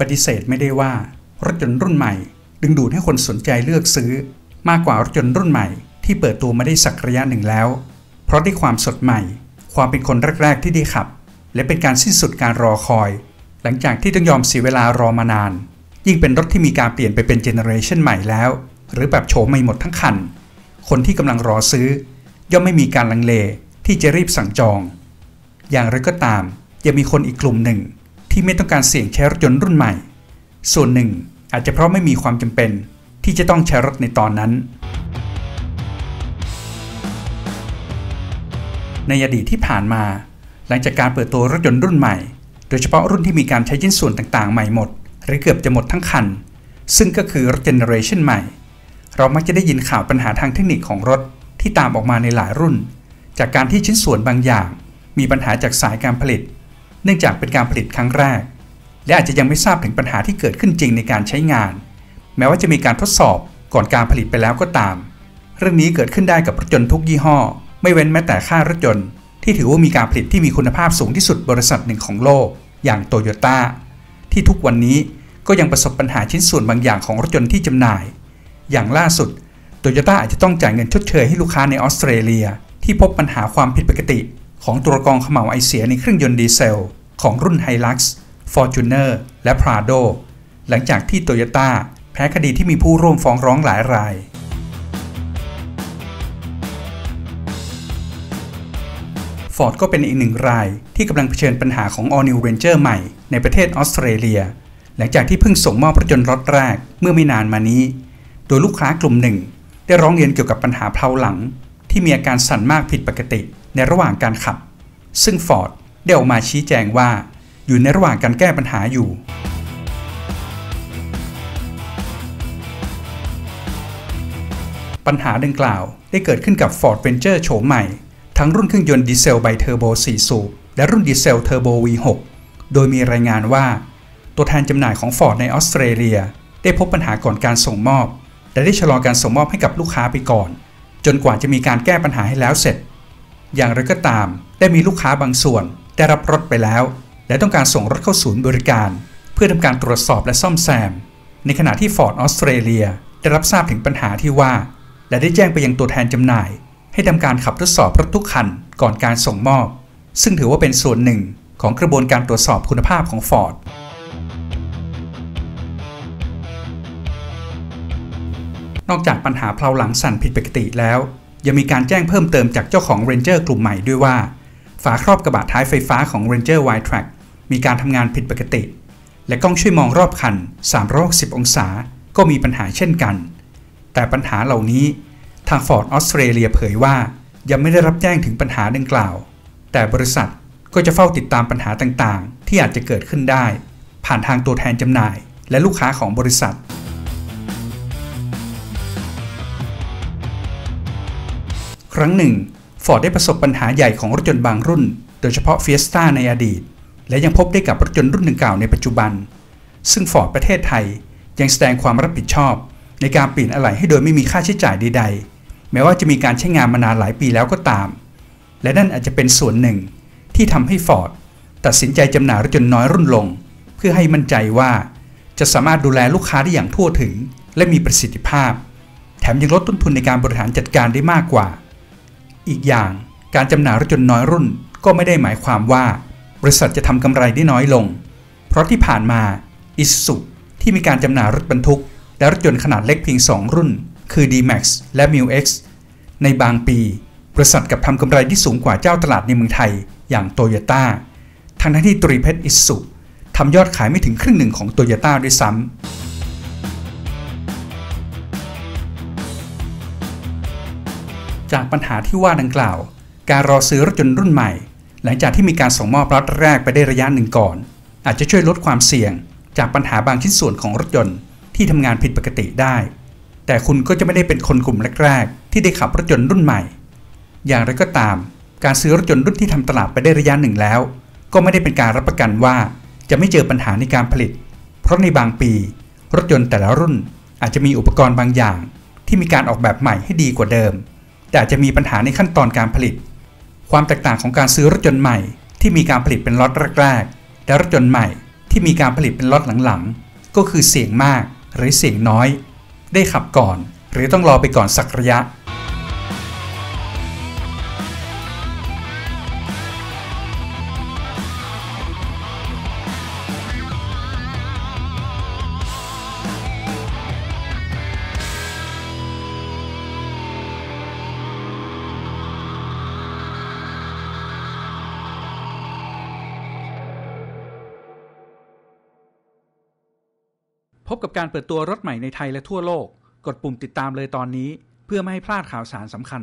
ปฏิเสธไม่ได้ว่ารถยนต์รุ่นใหม่ดึงดูดให้คนสนใจเลือกซื้อมากกว่ารถยนต์รุ่นใหม่ที่เปิดตัวมาได้สักระยะหนึ่งแล้วเพราะด้วยความสดใหม่ความเป็นคนแรกๆที่ได้ขับและเป็นการสิ้นสุดการรอคอยหลังจากที่ต้องยอมเสียเวลารอมานานยิ่งเป็นรถที่มีการเปลี่ยนไปเป็นเจเนอเรชันใหม่แล้วหรือแบบโฉมใหม่หมดทั้งคันคนที่กำลังรอซื้อย่อมไม่มีการลังเลที่จะรีบสั่งจองอย่างไรก็ตามยังมีคนอีกกลุ่มหนึ่งที่ไม่ต้องการเสี่ยงใช้รถยนต์รุ่นใหม่ส่วนหนึ่งอาจจะเพราะไม่มีความจำเป็นที่จะต้องใช้รถในตอนนั้นในอดีตที่ผ่านมาหลังจากการเปิดตัวรถยนต์รุ่นใหม่โดยเฉพาะรุ่นที่มีการใช้ชิ้นส่วนต่างๆใหม่หมดหรือเกือบจะหมดทั้งคันซึ่งก็คือรถเจเนอเรชันใหม่เรามักจะได้ยินข่าวปัญหาทางเทคนิคของรถที่ตามออกมาในหลายรุ่นจากการที่ชิ้นส่วนบางอย่างมีปัญหาจากสายการผลิตเนื่องจากเป็นการผลิตครั้งแรกและอาจจะยังไม่ทราบถึงปัญหาที่เกิดขึ้นจริงในการใช้งานแม้ว่าจะมีการทดสอบก่อนการผลิตไปแล้วก็ตามเรื่องนี้เกิดขึ้นได้กับรถยนต์ทุกยี่ห้อไม่เว้นแม้แต่ค่ายรถยนต์ที่ถือว่ามีการผลิตที่มีคุณภาพสูงที่สุดบริษัทหนึ่งของโลกอย่างโตโยต้าที่ทุกวันนี้ก็ยังประสบปัญหาชิ้นส่วนบางอย่างของรถยนต์ที่จำหน่ายอย่างล่าสุดโตโยต้าอาจจะต้องจ่ายเงินชดเชยให้ลูกค้าในออสเตรเลียที่พบปัญหาความผิดปกติของตัวกรองเขม่าไอเสียในเครื่องยนต์ดีเซลของรุ่นไฮลักซ์ฟอร์จูเนอร์และพราโดหลังจากที่โตโยต้าแพ้คดีที่มีผู้ร่วมฟ้องร้องหลายรายฟอร์ดก็เป็นอีกหนึ่งรายที่กำลังเผชิญปัญหาของ All New Ranger ใหม่ในประเทศออสเตรเลียหลังจากที่เพิ่งส่งมอบรถยนต์รถแรกเมื่อไม่นานมานี้โดยลูกค้ากลุ่มหนึ่งได้ร้องเรียนเกี่ยวกับปัญหาเพลาหลังที่มีอาการสั่นมากผิดปกติในระหว่างการขับซึ่งฟอร์ดได้ออกมาชี้แจงว่าอยู่ในระหว่างการแก้ปัญหาอยู่ปัญหาดังกล่าวได้เกิดขึ้นกับ Ford Ranger โฉมใหม่ทั้งรุ่นเครื่องยนต์ดีเซลไบเทอร์โบ4 สูบและรุ่นดีเซลเทอร์โบ V6 โดยมีรายงานว่าตัวแทนจำหน่ายของ Ford ในออสเตรเลียได้พบปัญหาก่อนการส่งมอบและได้ชะลอการส่งมอบให้กับลูกค้าไปก่อนจนกว่าจะมีการแก้ปัญหาให้แล้วเสร็จอย่างไรก็ตามได้มีลูกค้าบางส่วนได้รับรถไปแล้วและต้องการส่งรถเข้าศูนย์บริการเพื่อทำการตรวจสอบและซ่อมแซมในขณะที่ Ford ออสเตรเลียได้รับทราบถึงปัญหาที่ว่าและได้แจ้งไปยังตัวแทนจำหน่ายให้ทำการขับทดสอบรถทุกคันก่อนการส่งมอบซึ่งถือว่าเป็นส่วนหนึ่งของกระบวนการตรวจสอบคุณภาพของ Ford นอกจากปัญหาเพลาหลังสั่นผิดปกติแล้วยังมีการแจ้งเพิ่มเติมจากเจ้าของ Ranger กลุ่มใหม่ด้วยว่าฝาครอบกระบะท้ายไฟฟ้าของ Ranger Wildtrak มีการทำงานผิดปกติและกล้องช่วยมองรอบคัน360 องศาก็มีปัญหาเช่นกันแต่ปัญหาเหล่านี้ทาง Ford ออสเตรเลียเผยว่ายังไม่ได้รับแจ้งถึงปัญหาดังกล่าวแต่บริษัทก็จะเฝ้าติดตามปัญหาต่างๆที่อาจจะเกิดขึ้นได้ผ่านทางตัวแทนจำหน่ายและลูกค้าของบริษัทครั้งหนึ่ง Ford ได้ประสบปัญหาใหญ่ของรถยนต์บางรุ่นโดยเฉพาะ Fiesta ในอดีตและยังพบได้กับรถยนต์รุ่นดังกล่าวในปัจจุบันซึ่ง Ford ประเทศไทยยังแสดงความรับผิดชอบในการเปลี่ยนอะไหล่ให้โดยไม่มีค่าใช้จ่ายใดๆแม้ว่าจะมีการใช้งานมานานหลายปีแล้วก็ตามและนั่นอาจจะเป็นส่วนหนึ่งที่ทำให้ Ford ตัดสินใจจำหน่ายรถยนต์น้อยรุ่นลงเพื่อให้มั่นใจว่าจะสามารถดูแลลูกค้าได้อย่างทั่วถึงและมีประสิทธิภาพแถมยังลดต้นทุนในการบริหารจัดการได้มากกว่าอีกอย่างการจำหน่ายรถยนต์น้อยรุ่นก็ไม่ได้หมายความว่าบริษัทจะทำกำไรได้น้อยลงเพราะที่ผ่านมาอิซูซุที่มีการจำหน่ายรถบรรทุกและรถยนต์ขนาดเล็กเพียง2 รุ่นคือ DMAX และ MU-X ในบางปีบริษัทกับทำกำไรที่สูงกว่าเจ้าตลาดในเมืองไทยอย่างโตโยต้าทั้งที่ตรีเพชรอิซูซุทำยอดขายไม่ถึงครึ่งหนึ่งของโตโยต้าด้วยซ้ำจากปัญหาที่ว่าดังกล่าวการรอซื้อรถยนต์รุ่นใหม่หลังจากที่มีการส่งมอบรถแรกไปได้ระยะหนึ่งก่อนอาจจะช่วยลดความเสี่ยงจากปัญหาบางชิ้นส่วนของรถยนต์ที่ทำงานผิดปกติได้แต่คุณก็จะไม่ได้เป็นคนกลุ่มแรกๆที่ได้ขับรถยนต์รุ่นใหม่อย่างไรก็ตามการซื้อรถยนต์รุ่นที่ทำตลาดไปได้ระยะหนึ่งแล้วก็ไม่ได้เป็นการรับประกันว่าจะไม่เจอปัญหาในการผลิตเพราะในบางปีรถยนต์แต่ละรุ่นอาจจะมีอุปกรณ์บางอย่างที่มีการออกแบบใหม่ให้ดีกว่าเดิมแต่อาจจะมีปัญหาในขั้นตอนการผลิตความแตกต่างของการซื้อรถยนต์ใหม่ที่มีการผลิตเป็นล็อตแรกๆและรถยนต์ใหม่ ที่มีการผลิตเป็นล็อตหลังๆก็คือเสี่ยงมากหรือเสี่ยงน้อยได้ขับก่อนหรือต้องรอไปก่อนสักระยะพบกับการเปิดตัวรถใหม่ในไทยและทั่วโลกกดปุ่มติดตามเลยตอนนี้เพื่อไม่ให้พลาดข่าวสารสำคัญ